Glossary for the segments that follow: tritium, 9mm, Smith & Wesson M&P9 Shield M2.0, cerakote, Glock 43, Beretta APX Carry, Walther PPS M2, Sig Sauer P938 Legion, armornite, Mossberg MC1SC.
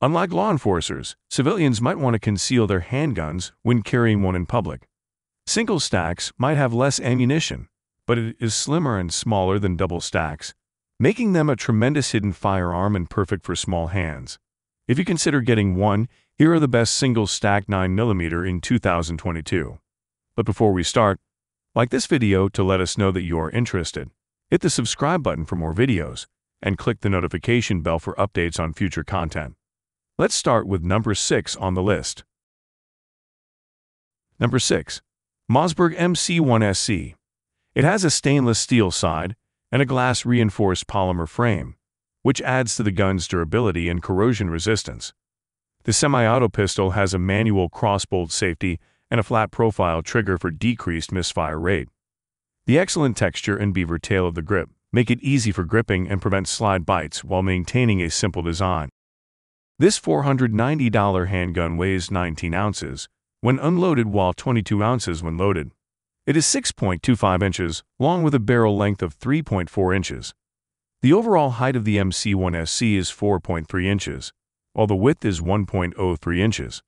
Unlike law enforcers, civilians might want to conceal their handguns when carrying one in public. Single stacks might have less ammunition, but it is slimmer and smaller than double stacks, making them a tremendous hidden firearm and perfect for small hands. If you consider getting one, here are the best single-stack 9mm in 2022. But before we start, like this video to let us know that you are interested, hit the subscribe button for more videos, and click the notification bell for updates on future content. Let's start with number 6 on the list. Number 6. Mossberg MC1SC. It has a stainless steel side and a glass-reinforced polymer frame, which adds to the gun's durability and corrosion resistance. The semi-auto pistol has a manual cross-bolt safety and a flat profile trigger for decreased misfire rate. The excellent texture and beaver tail of the grip make it easy for gripping and prevent slide bites while maintaining a simple design. This $490 handgun weighs 19 ounces when unloaded while 22 ounces when loaded. It is 6.25 inches long with a barrel length of 3.4 inches. The overall height of the MC1SC is 4.3 inches, while the width is 1.03 inches.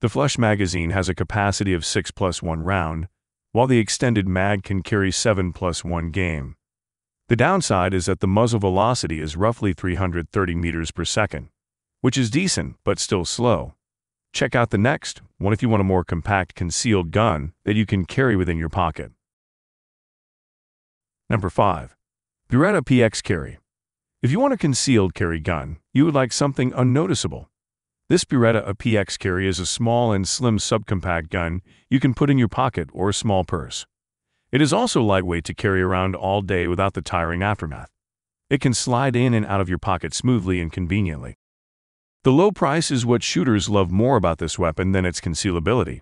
The flush magazine has a capacity of 6+1 round, while the extended mag can carry 7+1 game. The downside is that the muzzle velocity is roughly 330 meters per second, which is decent but still slow. Check out the next one if you want a more compact concealed gun that you can carry within your pocket. Number 5. Beretta APX Carry. If you want a concealed carry gun, you would like something unnoticeable. This Beretta APX Carry is a small and slim subcompact gun you can put in your pocket or a small purse. It is also lightweight to carry around all day without the tiring aftermath. It can slide in and out of your pocket smoothly and conveniently. The low price is what shooters love more about this weapon than its concealability.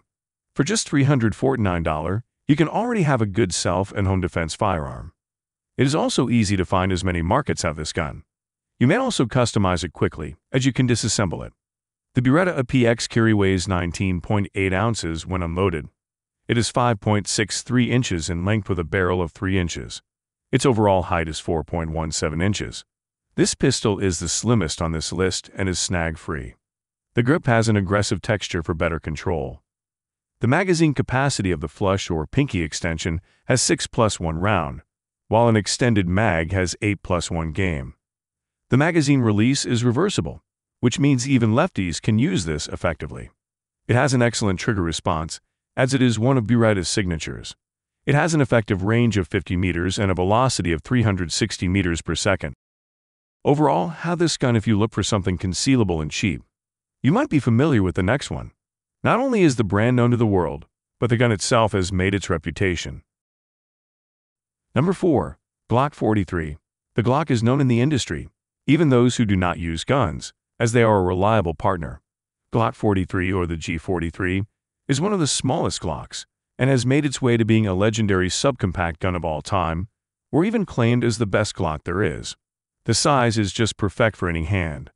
For just $349, you can already have a good self and home defense firearm. It is also easy to find as many markets have this gun. You may also customize it quickly, as you can disassemble it. The Beretta APX Carry weighs 19.8 ounces when unloaded. It is 5.63 inches in length with a barrel of 3 inches. Its overall height is 4.17 inches. This pistol is the slimmest on this list and is snag-free. The grip has an aggressive texture for better control. The magazine capacity of the flush or pinky extension has 6+1 round, while an extended mag has 8+1 game. The magazine release is reversible, which means even lefties can use this effectively. It has an excellent trigger response, as it is one of Beretta's signatures. It has an effective range of 50 meters and a velocity of 360 meters per second. Overall, have this gun if you look for something concealable and cheap. You might be familiar with the next one. Not only is the brand known to the world, but the gun itself has made its reputation. Number 4. Glock 43. The Glock is known in the industry, even those who do not use guns, as they are a reliable partner. Glock 43, or the G43, is one of the smallest Glocks, and has made its way to being a legendary subcompact gun of all time, or even claimed as the best Glock there is. The size is just perfect for any hand.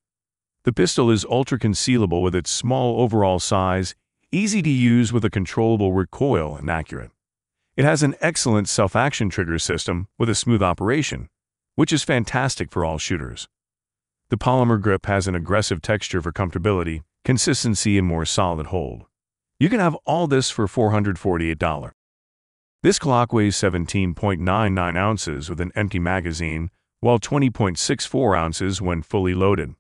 The pistol is ultra-concealable with its small overall size, easy to use with a controllable recoil and accurate. It has an excellent self-action trigger system with a smooth operation, which is fantastic for all shooters. The polymer grip has an aggressive texture for comfortability, consistency, and more solid hold. You can have all this for $448. This Glock weighs 17.99 ounces with an empty magazine, while 20.64 ounces when fully loaded.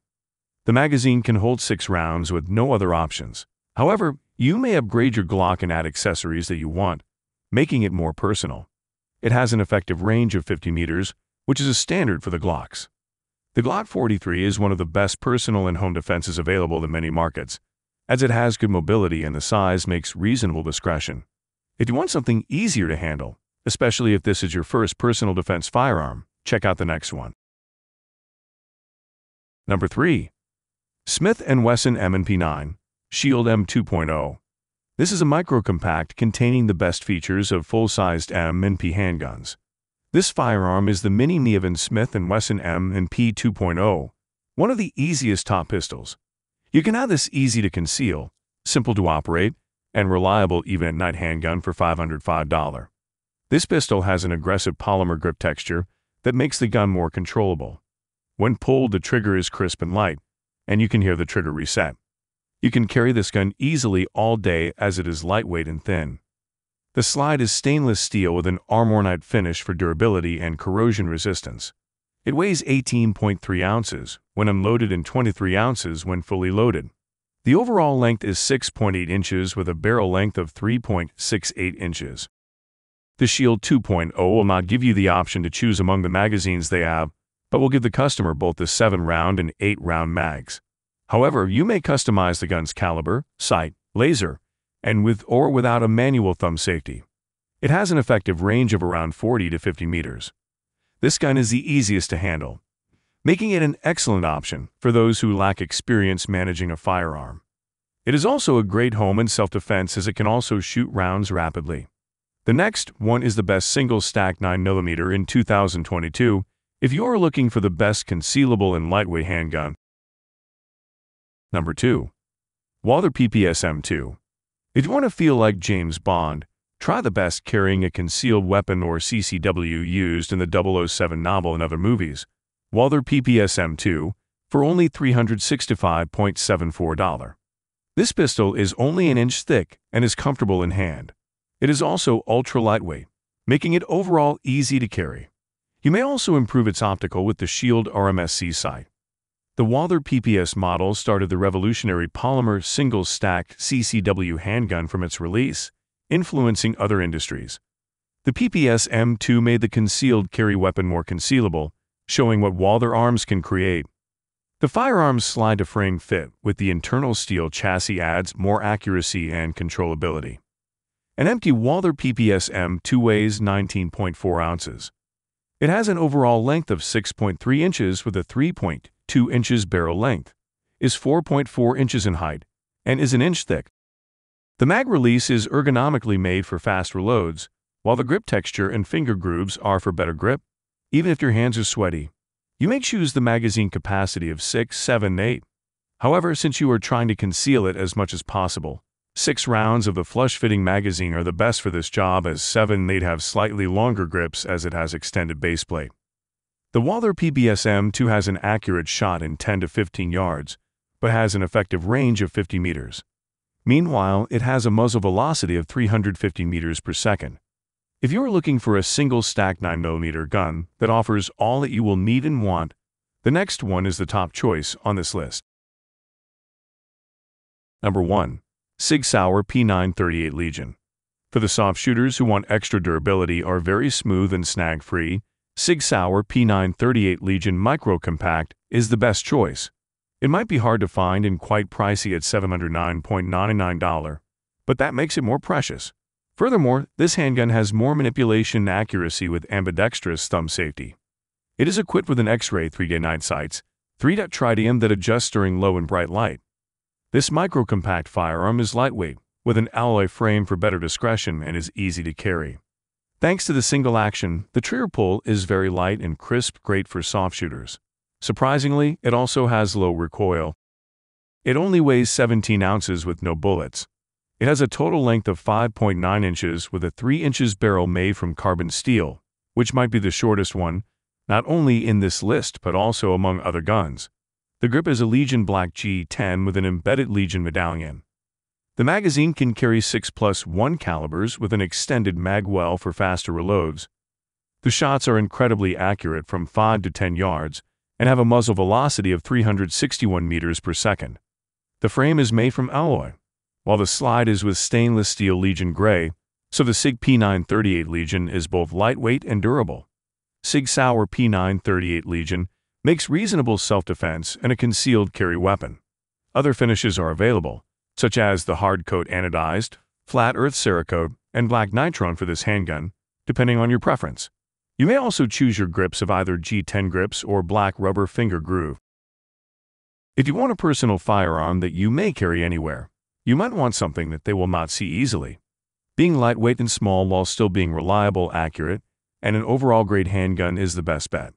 The magazine can hold 6 rounds with no other options. However, you may upgrade your Glock and add accessories that you want, making it more personal. It has an effective range of 50 meters, which is a standard for the Glocks. The Glock 43 is one of the best personal and home defenses available in many markets, as it has good mobility and the size makes reasonable discretion. If you want something easier to handle, especially if this is your first personal defense firearm, check out the next one. Number 3. Smith & Wesson M&P9 Shield M2.0. This is a microcompact containing the best features of full-sized M&P handguns. This firearm is the Mini-Me of Smith & Wesson M&P 2.0, one of the easiest top pistols. You can have this easy to conceal, simple to operate, and reliable even at night handgun for $505. This pistol has an aggressive polymer grip texture that makes the gun more controllable. When pulled, the trigger is crisp and light, and you can hear the trigger reset. You can carry this gun easily all day as it is lightweight and thin. The slide is stainless steel with an armornite finish for durability and corrosion resistance. It weighs 18.3 ounces when unloaded and 23 ounces when fully loaded. The overall length is 6.8 inches with a barrel length of 3.68 inches. The Shield 2.0 will not give you the option to choose among the magazines they have, but will give the customer both the 7-round and 8-round mags. However, you may customize the gun's caliber, sight, laser, and with or without a manual thumb safety. It has an effective range of around 40 to 50 meters. This gun is the easiest to handle, making it an excellent option for those who lack experience managing a firearm. It is also a great home in self-defense as it can also shoot rounds rapidly. The next one is the best single-stack 9mm in 2022 if you are looking for the best concealable and lightweight handgun. Number 2. Walther PPS M2. If you want to feel like James Bond, try the best carrying a concealed weapon or CCW used in the 007 novel and other movies. Walther PPS M2 for only $365.74. This pistol is only an inch thick and is comfortable in hand. It is also ultra-lightweight, making it overall easy to carry. You may also improve its optical with the Shield RMSC sight. The Walther PPS model started the revolutionary polymer single-stack CCW handgun from its release, influencing other industries. The PPS M2 made the concealed carry weapon more concealable, showing what Walther Arms can create. The firearm's slide-to-frame fit with the internal steel chassis adds more accuracy and controllability. An empty Walther PPS M2 weighs 19.4 ounces. It has an overall length of 6.3 inches with a 3.2 inches barrel length, is 4.4 inches in height, and is an inch thick. The mag release is ergonomically made for fast reloads, while the grip texture and finger grooves are for better grip, even if your hands are sweaty. You may choose the magazine capacity of 6, 7, 8. However, since you are trying to conceal it as much as possible, 6 rounds of the flush-fitting magazine are the best for this job as 7-8 have slightly longer grips as it has extended baseplate. The Walther PPS M2 has an accurate shot in 10 to 15 yards, but has an effective range of 50 meters. Meanwhile, it has a muzzle velocity of 350 meters per second. If you are looking for a single-stack 9mm gun that offers all that you will need and want, the next one is the top choice on this list. Number 1. Sig Sauer P938 Legion. For the soft shooters who want extra durability or very smooth and snag-free, Sig Sauer P938 Legion Micro Compact is the best choice. It might be hard to find and quite pricey at $709.99, but that makes it more precious. Furthermore, this handgun has more manipulation accuracy with ambidextrous thumb safety. It is equipped with an X-ray 3D night sights, 3-dot tritium that adjusts during low and bright light. This micro-compact firearm is lightweight, with an alloy frame for better discretion and is easy to carry. Thanks to the single action, the trigger pull is very light and crisp, great for soft shooters. Surprisingly, it also has low recoil. It only weighs 17 ounces with no bullets. It has a total length of 5.9 inches with a 3 inches barrel made from carbon steel, which might be the shortest one, not only in this list but also among other guns. The grip is a Legion Black G10 with an embedded Legion medallion. The magazine can carry 6+1 calibers with an extended mag well for faster reloads. The shots are incredibly accurate from 5 to 10 yards and have a muzzle velocity of 361 meters per second. The frame is made from alloy, while the slide is with stainless steel Legion Gray, so the Sig P938 Legion is both lightweight and durable. Sig Sauer P938 Legion makes reasonable self-defense and a concealed carry weapon. Other finishes are available, such as the hardcoat anodized, flat earth cerakote, and black nitron for this handgun, depending on your preference. You may also choose your grips of either G10 grips or black rubber finger groove. If you want a personal firearm that you may carry anywhere, you might want something that they will not see easily. Being lightweight and small while still being reliable, accurate, and an overall great handgun is the best bet.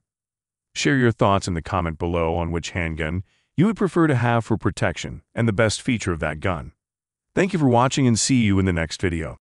Share your thoughts in the comment below on which handgun you would prefer to have for protection and the best feature of that gun. Thank you for watching and see you in the next video.